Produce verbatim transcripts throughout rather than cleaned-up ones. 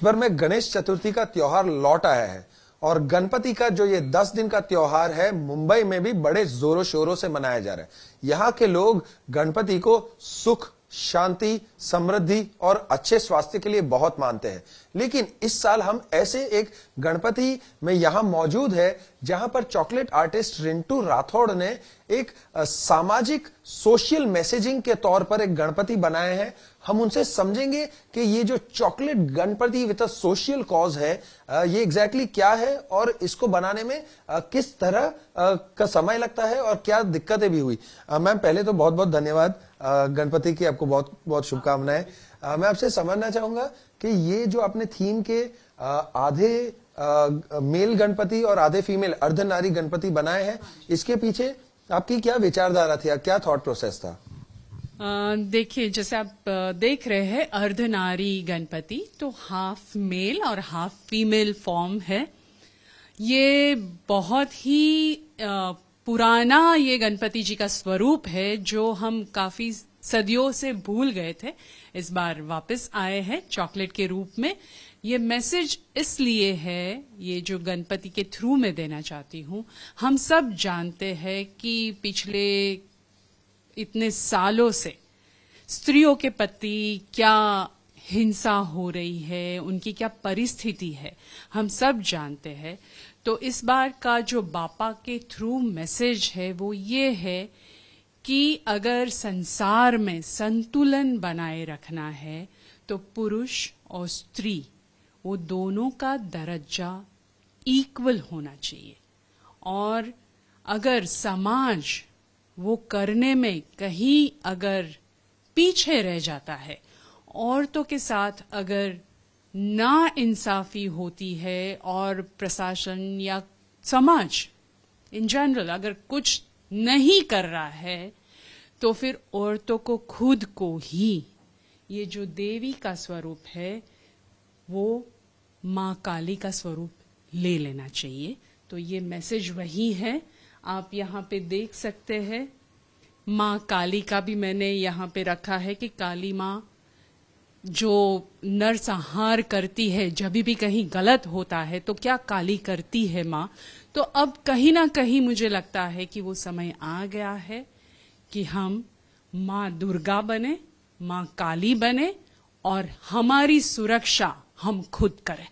देश भर में गणेश चतुर्थी का त्योहार लौट आया है और गणपति का जो ये दस दिन का त्योहार है मुंबई में भी बड़े जोरों शोरों से मनाया जा रहा है। यहाँ के लोग गणपति को सुख, शांति, समृद्धि और अच्छे स्वास्थ्य के लिए बहुत मानते हैं, लेकिन इस साल हम ऐसे एक गणपति में यहाँ मौजूद है जहां पर चॉकलेट आर्टिस्ट रिंटू राठौड़ ने एक सामाजिक सोशल मैसेजिंग के तौर पर एक गणपति बनाए हैं। हम उनसे समझेंगे कि ये जो chocolate Ganpati with a social cause है ये एग्जैक्टली क्या है और इसको बनाने में किस तरह का समय लगता है और क्या दिक्कतें भी हुई। मैम, पहले तो बहुत बहुत धन्यवाद, गणपति की आपको बहुत बहुत शुभकामनाएं। मैं आपसे समझना चाहूंगा कि ये जो आपने थीम के आधे मेल गणपति और आधे फीमेल अर्धनारी गणपति बनाए हैं, इसके पीछे आपकी क्या विचारधारा थी, क्या थॉट प्रोसेस था? देखिए, जैसे आप देख रहे हैं अर्धनारी गणपति तो हाफ मेल और हाफ फीमेल फॉर्म है। ये बहुत ही पुराना ये गणपति जी का स्वरूप है जो हम काफी सदियों से भूल गए थे, इस बार वापस आए हैं चॉकलेट के रूप में। ये मैसेज इसलिए है, ये जो गणपति के थ्रू मैं देना चाहती हूँ, हम सब जानते हैं कि पिछले इतने सालों से स्त्रियों के प्रति क्या हिंसा हो रही है, उनकी क्या परिस्थिति है, हम सब जानते हैं। तो इस बार का जो बापा के थ्रू मैसेज है वो ये है कि अगर संसार में संतुलन बनाए रखना है तो पुरुष और स्त्री वो दोनों का दर्जा इक्वल होना चाहिए, और अगर समाज वो करने में कहीं अगर पीछे रह जाता है, औरतों के साथ अगर ना इंसाफी होती है और प्रशासन या समाज इन जनरल अगर कुछ नहीं कर रहा है, तो फिर औरतों को खुद को ही ये जो देवी का स्वरूप है वो मां काली का स्वरूप ले लेना चाहिए। तो ये मैसेज वही है, आप यहाँ पे देख सकते हैं। माँ काली का भी मैंने यहाँ पे रखा है कि काली माँ जो नरसंहार करती है, जब भी कहीं गलत होता है तो क्या काली करती है माँ। तो अब कहीं ना कहीं मुझे लगता है कि वो समय आ गया है कि हम माँ दुर्गा बने, माँ काली बने और हमारी सुरक्षा हम खुद करें।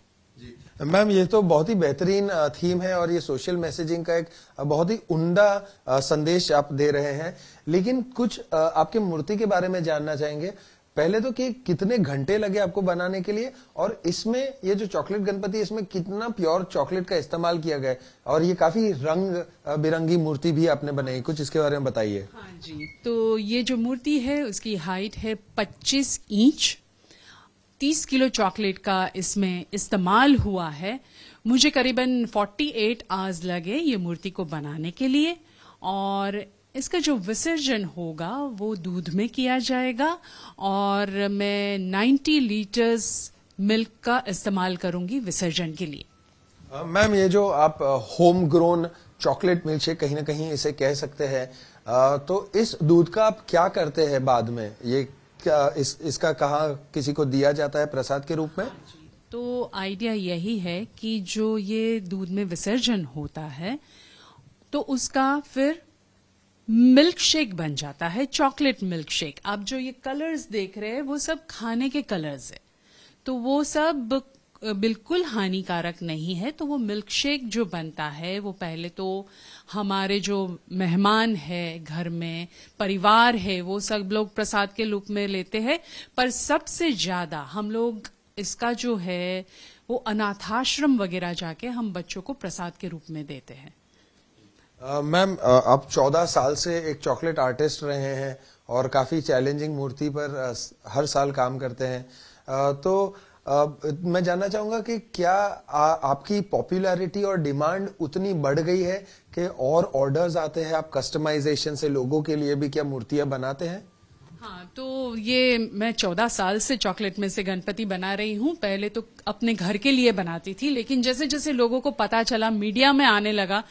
मैम, ये तो बहुत ही बेहतरीन थीम है और ये सोशल मैसेजिंग का एक बहुत ही उम्दा संदेश आप दे रहे हैं, लेकिन कुछ आपके मूर्ति के बारे में जानना चाहेंगे। पहले तो कि कितने घंटे लगे आपको बनाने के लिए, और इसमें ये जो चॉकलेट गणपति, इसमें कितना प्योर चॉकलेट का इस्तेमाल किया गया है, और ये काफी रंग बिरंगी मूर्ति भी आपने बनाई, कुछ इसके बारे में बताइए। हाँ जी, तो ये जो मूर्ति है उसकी हाइट है पच्चीस इंच, तीस किलो चॉकलेट का इसमें इस्तेमाल हुआ है। मुझे करीबन अड़तालीस आवर्स लगे ये मूर्ति को बनाने के लिए, और इसका जो विसर्जन होगा वो दूध में किया जाएगा, और मैं नब्बे लीटर्स मिल्क का इस्तेमाल करूंगी विसर्जन के लिए। मैम, ये जो आप home grown chocolate milkshake कहीं ना कहीं इसे कह सकते हैं, तो इस दूध का आप क्या करते हैं बाद में? ये क्या इस, इसका कहाँ किसी को दिया जाता है प्रसाद के रूप में? तो आइडिया यही है कि जो ये दूध में विसर्जन होता है तो उसका फिर मिल्क शेक बन जाता है, चॉकलेट मिल्क शेक। आप जो ये कलर्स देख रहे हैं वो सब खाने के कलर्स है, तो वो सब बिल्कुल हानिकारक नहीं है। तो वो मिल्क शेक जो बनता है वो पहले तो हमारे जो मेहमान है घर में, परिवार है, वो सब लोग प्रसाद के रूप में लेते हैं, पर सबसे ज्यादा हम लोग इसका जो है वो अनाथाश्रम वगैरह जाके हम बच्चों को प्रसाद के रूप में देते हैं। मैम, आप चौदह साल से एक चॉकलेट आर्टिस्ट रहे हैं और काफी चैलेंजिंग मूर्ति पर हर साल काम करते हैं, आ, तो Uh, मैं जानना चाहूंगा कि क्या आ, आपकी पॉपुलैरिटी और डिमांड उतनी बढ़ गई है कि और ऑर्डर्स आते हैं, आप कस्टमाइजेशन से लोगों के लिए भी क्या मूर्तियां बनाते हैं? हाँ, तो ये मैं चौदह साल से चॉकलेट में से गणपति बना रही हूँ। पहले तो अपने घर के लिए बनाती थी, लेकिन जैसे जैसे लोगों को पता चला, मीडिया में आने लगा,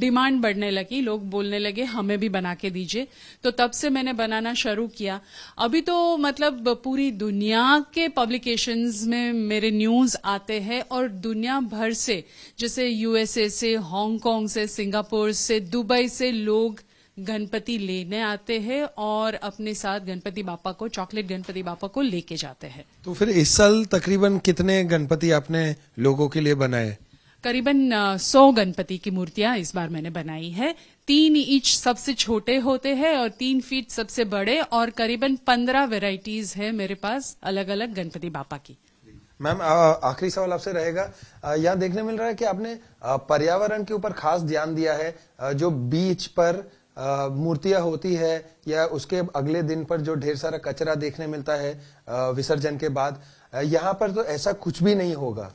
डिमांड बढ़ने लगी, लोग बोलने लगे हमें भी बना के दीजिए, तो तब से मैंने बनाना शुरू किया। अभी तो मतलब पूरी दुनिया के पब्लिकेशंस में मेरे न्यूज आते हैं और दुनिया भर से, जैसे यूएसए से, हांगकांग से, सिंगापुर से, दुबई से लोग गणपति लेने आते हैं और अपने साथ गणपति बापा को, चॉकलेट गणपति बापा को लेके जाते हैं। तो फिर इस साल तकरीबन कितने गणपति आपने लोगों के लिए बनाए? करीबन सौ गणपति की मूर्तियां इस बार मैंने बनाई है। तीन इंच सबसे छोटे होते हैं और तीन फीट सबसे बड़े, और करीबन पंद्रह वेराइटीज है मेरे पास अलग अलग गणपति बापा की। मैम आखिरी सवाल आपसे रहेगा, यहाँ देखने मिल रहा है कि आपने पर्यावरण के ऊपर खास ध्यान दिया है, जो बीच पर मूर्तियां होती है या उसके अगले दिन पर जो ढेर सारा कचरा देखने मिलता है विसर्जन के बाद, यहाँ पर तो ऐसा कुछ भी नहीं होगा।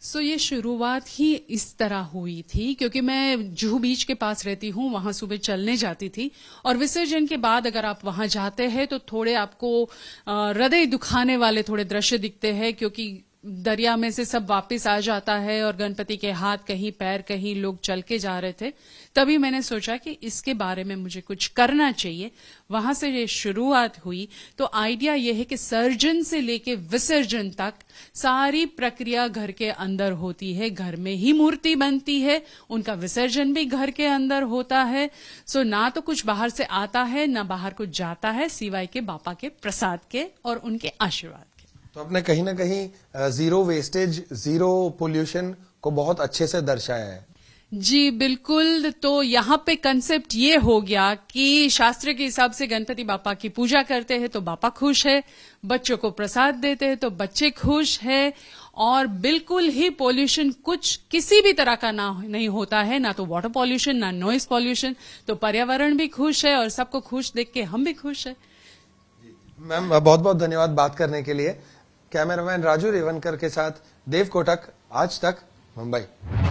सो so, ये शुरुआत ही इस तरह हुई थी क्योंकि मैं जुहू बीच के पास रहती हूँ, वहां सुबह चलने जाती थी और विसर्जन के बाद अगर आप वहां जाते हैं तो थोड़े आपको हृदय दुखाने वाले थोड़े दृश्य दिखते हैं, क्योंकि दरिया में से सब वापस आ जाता है और गणपति के हाथ कहीं, पैर कहीं, लोग चल के जा रहे थे। तभी मैंने सोचा कि इसके बारे में मुझे कुछ करना चाहिए, वहां से ये शुरुआत हुई। तो आइडिया ये है कि सर्जन से लेके विसर्जन तक सारी प्रक्रिया घर के अंदर होती है, घर में ही मूर्ति बनती है, उनका विसर्जन भी घर के अंदर होता है। सो ना तो कुछ बाहर से आता है ना बाहर कुछ जाता है, सिवाय के बापा के प्रसाद के और उनके आशीर्वाद। तो आपने कहीं ना कहीं जीरो वेस्टेज, जीरो पोल्यूशन को बहुत अच्छे से दर्शाया है। जी बिल्कुल। तो यहाँ पे कंसेप्ट ये हो गया कि शास्त्र के हिसाब से गणपति बापा की पूजा करते हैं तो बापा खुश है, बच्चों को प्रसाद देते हैं तो बच्चे खुश है, और बिल्कुल ही पोल्यूशन कुछ किसी भी तरह का ना नहीं होता है, ना तो वाटर पॉल्यूशन ना नॉइज पॉल्यूशन। तो पर्यावरण भी खुश है और सबको खुश देख के हम भी खुश है। मैम बहुत बहुत धन्यवाद बात करने के लिए। कैमरामैन राजू रेवनकर के साथ देव कोटक, आज तक, मुंबई।